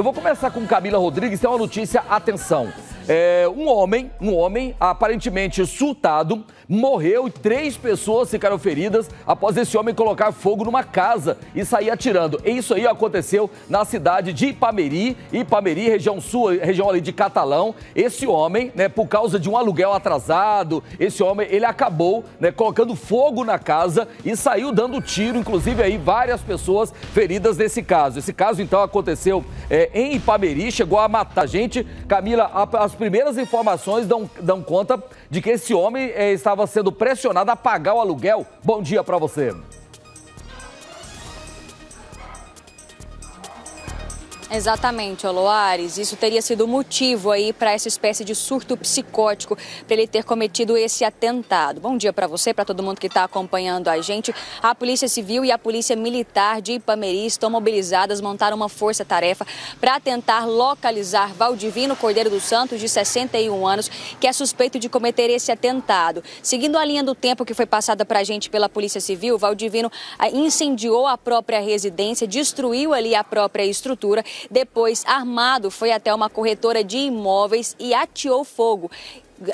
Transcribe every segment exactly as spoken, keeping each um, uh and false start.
Eu vou começar com Camila Rodrigues, tem uma notícia, atenção. É, um homem, um homem aparentemente surtado, morreu e três pessoas ficaram feridas após esse homem colocar fogo numa casa e sair atirando. E isso aí aconteceu na cidade de Ipameri, Ipameri, região sul, região ali de Catalão. Esse homem, né, por causa de um aluguel atrasado, esse homem, ele acabou, né, colocando fogo na casa e saiu dando tiro, inclusive aí várias pessoas feridas nesse caso. Esse caso então aconteceu é, em Ipameri, chegou a matar gente. Camila, a, a As primeiras informações dão, dão conta de que esse homem eh, estava sendo pressionado a pagar o aluguel. Bom dia para você. Exatamente, Aloares. Isso teria sido o motivo aí para essa espécie de surto psicótico, para ele ter cometido esse atentado. Bom dia para você, para todo mundo que está acompanhando a gente. A Polícia Civil e a Polícia Militar de Ipameri estão mobilizadas, montaram uma força-tarefa para tentar localizar Valdivino Cordeiro dos Santos, de sessenta e um anos, que é suspeito de cometer esse atentado. Seguindo a linha do tempo que foi passada para a gente pela Polícia Civil, Valdivino incendiou a própria residência, destruiu ali a própria estrutura. Depois, armado, foi até uma corretora de imóveis e ateou fogo.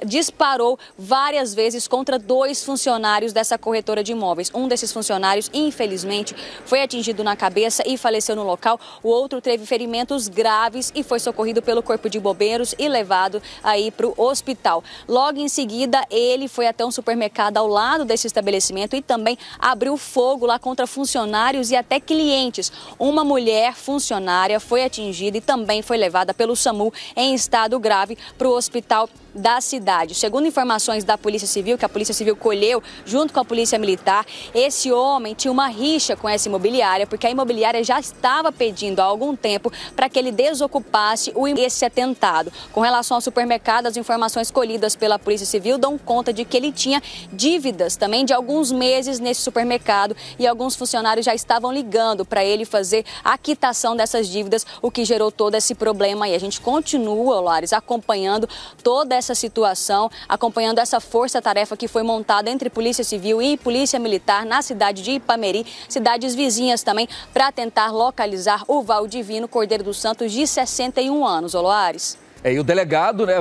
Disparou várias vezes contra dois funcionários dessa corretora de imóveis. Um desses funcionários, infelizmente, foi atingido na cabeça e faleceu no local. O outro teve ferimentos graves e foi socorrido pelo corpo de bombeiros e levado aí para o hospital. Logo em seguida, ele foi até um supermercado ao lado desse estabelecimento e também abriu fogo lá contra funcionários e até clientes. Uma mulher funcionária foi atingida e também foi levada pelo SAMU em estado grave para o hospital da cidade. Segundo informações da Polícia Civil, que a Polícia Civil colheu junto com a Polícia Militar, esse homem tinha uma rixa com essa imobiliária, porque a imobiliária já estava pedindo há algum tempo para que ele desocupasse o esse atentado. Com relação ao supermercado, as informações colhidas pela Polícia Civil dão conta de que ele tinha dívidas também de alguns meses nesse supermercado e alguns funcionários já estavam ligando para ele fazer a quitação dessas dívidas, o que gerou todo esse problema. E a gente continua, Lares, acompanhando toda essa essa situação, acompanhando essa força-tarefa que foi montada entre Polícia Civil e Polícia Militar na cidade de Ipameri, cidades vizinhas também, para tentar localizar o Valdivino Cordeiro dos Santos, de sessenta e um anos, Oloares. É, e o delegado, né,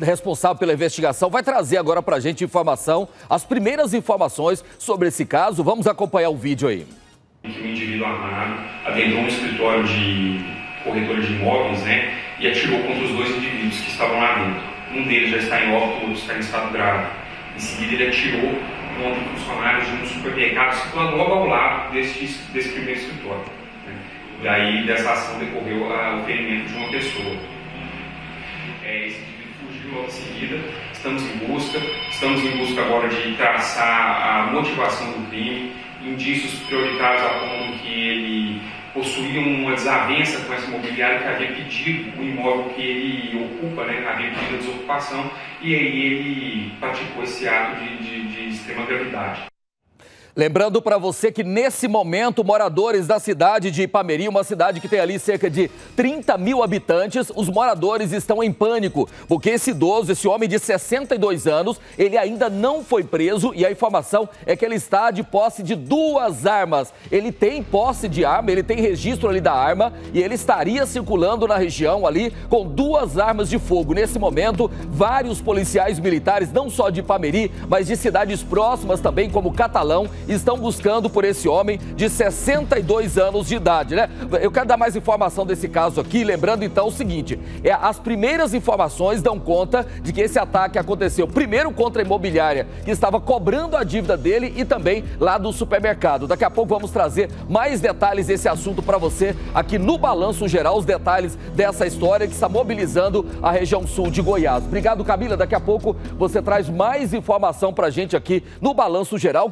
responsável pela investigação, vai trazer agora para a gente informação, as primeiras informações sobre esse caso. Vamos acompanhar o vídeo aí. Um indivíduo armado adentrou um escritório de corretora de imóveis, né, e atirou contra os dois indivíduos que estavam lá dentro. Um deles já está em óbito, o outro está em estado grave. Em seguida, ele atirou contra funcionários de um supermercado situado logo ao lado desse, desse primeiro escritório. Né? Daí, dessa ação decorreu a, o ferimento de uma pessoa. É, esse indivíduo fugiu logo em seguida. Estamos em busca, estamos em busca agora de traçar a motivação do crime. Indícios prioritários apontam que ele possuía uma desavença com esse imobiliário que havia pedido o imóvel que ele ocupa, né, havia pedido a desocupação, e aí ele praticou esse ato de, de, de extrema gravidade. Lembrando para você que nesse momento moradores da cidade de Ipameri, uma cidade que tem ali cerca de trinta mil habitantes, os moradores estão em pânico, porque esse idoso, esse homem de sessenta e dois anos, ele ainda não foi preso e a informação é que ele está de posse de duas armas. Ele tem posse de arma, ele tem registro ali da arma e ele estaria circulando na região ali com duas armas de fogo. Nesse momento, vários policiais militares, não só de Ipameri, mas de cidades próximas também, como Catalão, estão buscando por esse homem de sessenta e dois anos de idade, né? Eu quero dar mais informação desse caso aqui, lembrando então o seguinte, é, as primeiras informações dão conta de que esse ataque aconteceu primeiro contra a imobiliária, que estava cobrando a dívida dele, e também lá do supermercado. Daqui a pouco vamos trazer mais detalhes desse assunto para você aqui no Balanço Geral, os detalhes dessa história que está mobilizando a região sul de Goiás. Obrigado, Camila. Daqui a pouco você traz mais informação para a gente aqui no Balanço Geral.